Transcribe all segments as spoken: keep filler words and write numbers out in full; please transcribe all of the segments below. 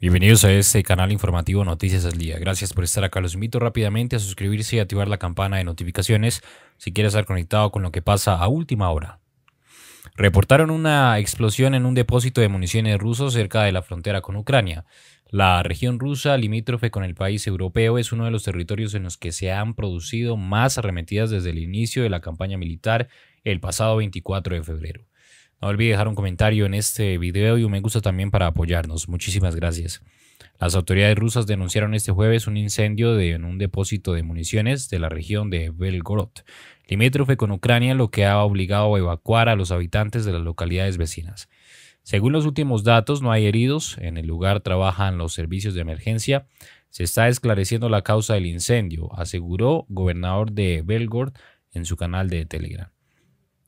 Bienvenidos a este canal informativo Noticias Al Día. Gracias por estar acá. Los invito rápidamente a suscribirse y activar la campana de notificaciones si quieres estar conectado con lo que pasa a última hora. Reportaron una explosión en un depósito de municiones ruso cerca de la frontera con Ucrania. La región rusa limítrofe con el país europeo es uno de los territorios en los que se han producido más arremetidas desde el inicio de la campaña militar el pasado veinticuatro de febrero. No olvide dejar un comentario en este video y un me gusta también para apoyarnos. Muchísimas gracias. Las autoridades rusas denunciaron este jueves un incendio de, en un depósito de municiones de la región de Belgorod, limítrofe con Ucrania, lo que ha obligado a evacuar a los habitantes de las localidades vecinas. Según los últimos datos, no hay heridos. En el lugar trabajan los servicios de emergencia. Se está esclareciendo la causa del incendio, aseguró el gobernador de Belgorod en su canal de Telegram.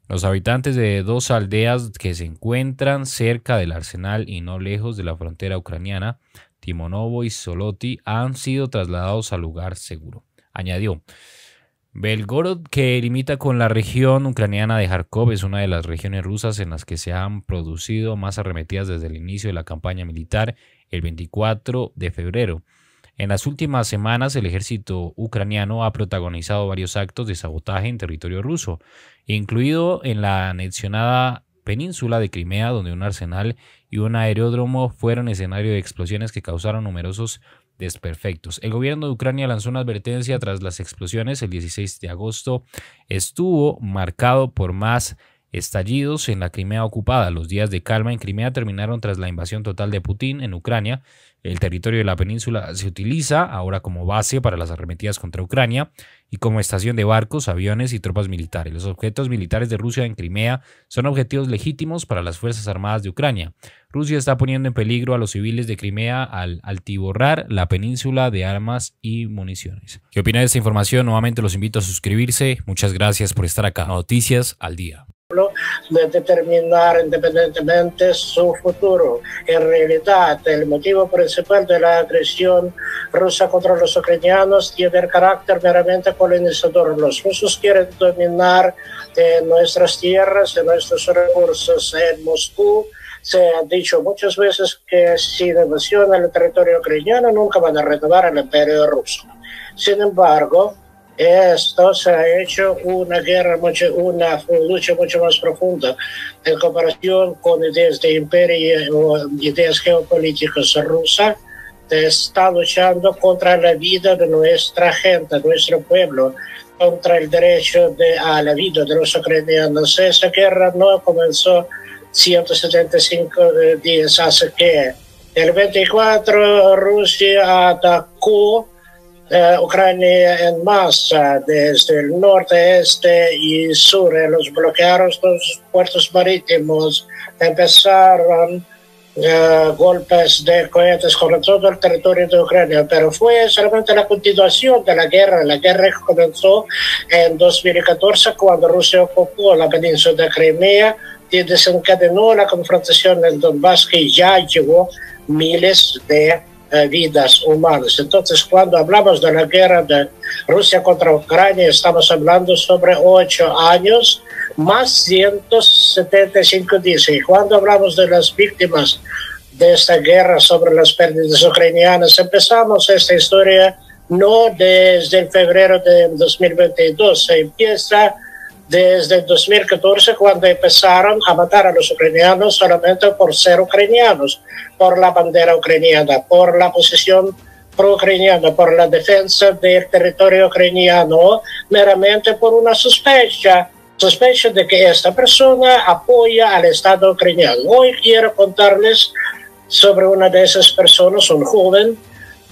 Los habitantes de dos aldeas que se encuentran cerca del arsenal y no lejos de la frontera ucraniana, Timonovo y Soloti, han sido trasladados al lugar seguro, añadió. Belgorod, que limita con la región ucraniana de Kharkov, es una de las regiones rusas en las que se han producido más arremetidas desde el inicio de la campaña militar el veinticuatro de febrero. En las últimas semanas, el ejército ucraniano ha protagonizado varios actos de sabotaje en territorio ruso, incluido en la anexionada península de Crimea, donde un arsenal y un aeródromo fueron escenario de explosiones que causaron numerosos desperfectos. El gobierno de Ucrania lanzó una advertencia tras las explosiones. El dieciséis de agosto estuvo marcado por más estallidos en la Crimea ocupada. Los días de calma en Crimea terminaron tras la invasión total de Putin en Ucrania. El territorio de la península se utiliza ahora como base para las arremetidas contra Ucrania y como estación de barcos, aviones y tropas militares. Los objetos militares de Rusia en Crimea son objetivos legítimos para las Fuerzas Armadas de Ucrania. Rusia está poniendo en peligro a los civiles de Crimea al altiborrar la península de armas y municiones. ¿Qué opinan de esta información? Nuevamente los invito a suscribirse. Muchas gracias por estar acá. Noticias al día. De determinar independientemente su futuro. En realidad, el motivo principal de la agresión rusa contra los ucranianos tiene el carácter meramente colonizador. Los rusos quieren dominar eh, nuestras tierras y nuestros recursos. En Moscú se ha dicho muchas veces que sin invasión al territorio ucraniano nunca van a renovar el imperio ruso. Sin embargo, esto se ha hecho una guerra, mucho, una lucha mucho más profunda en comparación con ideas de imperio o ideas geopolíticas rusas. Está luchando contra la vida de nuestra gente, nuestro pueblo, contra el derecho de, a la vida de los ucranianos. Esa guerra no comenzó ciento setenta y cinco días hace que el veinticuatro Rusia atacó Uh, Ucrania en masa desde el norte, este y sur. Los bloquearon los puertos marítimos, empezaron uh, golpes de cohetes contra todo el territorio de Ucrania, pero fue solamente la continuación de la guerra. La guerra comenzó en dos mil catorce cuando Rusia ocupó la península de Crimea y desencadenó la confrontación en Donbass que ya llevó miles de vidas humanas. Entonces, cuando hablamos de la guerra de Rusia contra Ucrania, estamos hablando sobre ocho años más ciento setenta y cinco días. Y cuando hablamos de las víctimas de esta guerra, sobre las pérdidas ucranianas, empezamos esta historia no desde el febrero de dos mil veintidós, se empieza desde el dos mil catorce, cuando empezaron a matar a los ucranianos solamente por ser ucranianos, por la bandera ucraniana, por la posición pro-ucraniana, por la defensa del territorio ucraniano, meramente por una sospecha, sospecha de que esta persona apoya al Estado ucraniano. Hoy quiero contarles sobre una de esas personas, un joven,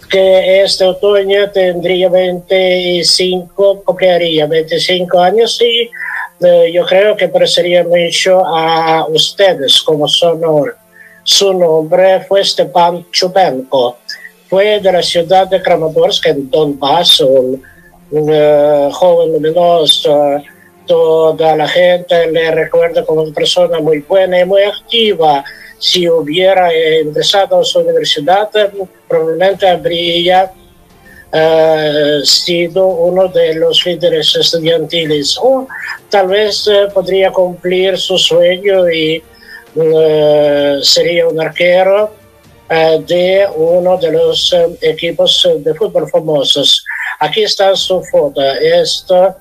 que este otoño tendría veinticinco, cumpliría veinticinco años y eh, yo creo que parecería mucho a ustedes como son ahora. Su nombre fue Stepan Chubenko, fue de la ciudad de Kramatorsk en Donbass, un, un uh, joven luminoso. Toda la gente le recuerda como una persona muy buena y muy activa. Si hubiera ingresado a su universidad, probablemente habría uh, sido uno de los líderes estudiantiles. O tal vez uh, podría cumplir su sueño y uh, sería un arquero de uno de los equipos de fútbol famosos. Aquí está su foto. Esto,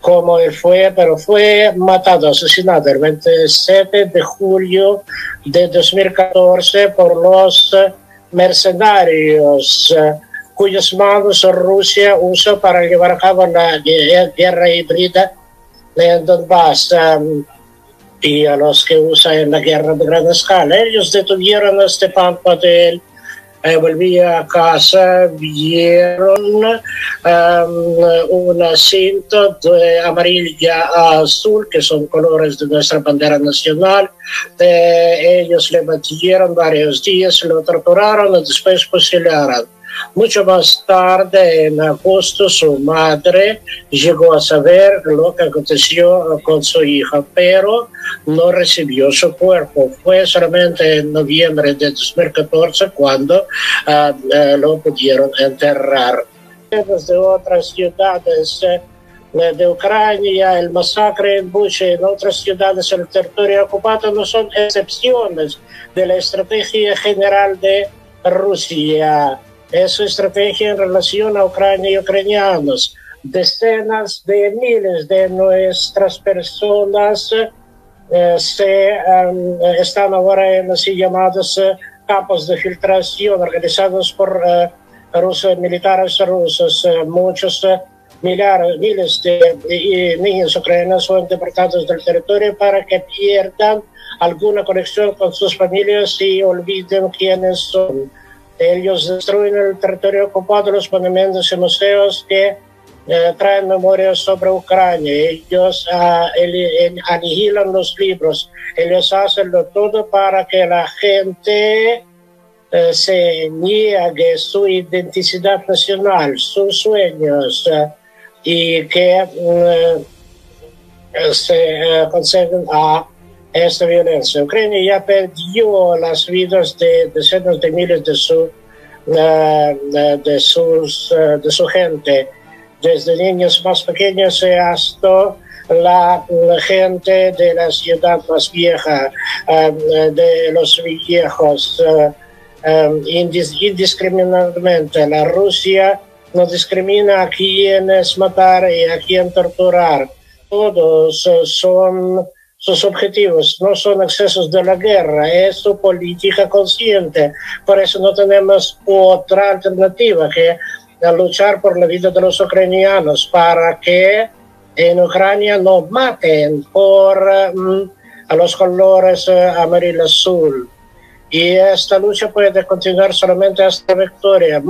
como él fue, pero fue matado, asesinado el veintisiete de julio de dos mil catorce por los mercenarios cuyas manos Rusia usó para llevar a cabo la guerra híbrida en Donbass y a los que usan en la guerra de gran escala. Ellos detuvieron a Stepan Chubenko. Eh, volvía a casa, vieron um, una cinta de amarilla a azul, que son colores de nuestra bandera nacional. Eh, ellos le batieron varios días, lo torturaron y después fusilaron. Mucho más tarde, en agosto, su madre llegó a saber lo que aconteció con su hija, pero no recibió su cuerpo. Fue solamente en noviembre de dos mil catorce cuando uh, uh, lo pudieron enterrar. Desde otras ciudades uh, de Ucrania, el masacre en Bucha y en otras ciudades en el territorio ocupado no son excepciones de la estrategia general de Rusia. Es su estrategia en relación a Ucrania y ucranianos. Decenas de miles de nuestras personas eh, se, um, están ahora en así llamados eh, campos de filtración organizados por eh, rusos, militares rusos. Eh, muchos eh, milares, miles de, de, de niños ucranianos son deportados del territorio para que pierdan alguna conexión con sus familias y olviden quiénes son. Ellos destruyen el territorio ocupado, los monumentos y museos que eh, traen memorias sobre Ucrania. Ellos ah, el, el, aniquilan los libros. Ellos hacen lo todo para que la gente eh, se niegue su identidad nacional, sus sueños, eh, y que eh, se eh, conceden a esta violencia. Ucrania ya perdió las vidas de decenas de miles de su, de sus, de su gente, desde niños más pequeños hasta la gente de la ciudad más vieja, de los viejos, indiscriminadamente. La Rusia no discrimina a quienes matar y a quien torturar. Todos son... Sus objetivos no son excesos de la guerra, es su política consciente. Por eso no tenemos otra alternativa que luchar por la vida de los ucranianos, para que en Ucrania no maten por um, a los colores uh, amarillo-azul. Y esta lucha puede continuar solamente hasta la victoria.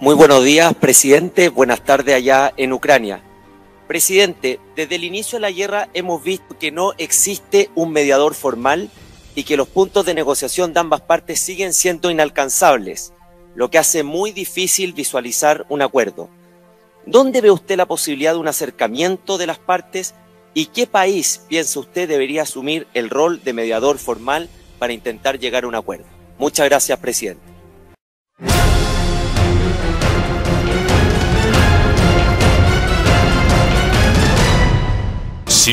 Muy buenos días, presidente. Buenas tardes allá en Ucrania. Presidente, desde el inicio de la guerra hemos visto que no existe un mediador formal y que los puntos de negociación de ambas partes siguen siendo inalcanzables, lo que hace muy difícil visualizar un acuerdo. ¿Dónde ve usted la posibilidad de un acercamiento de las partes y qué país piensa usted debería asumir el rol de mediador formal para intentar llegar a un acuerdo? Muchas gracias, presidente. Si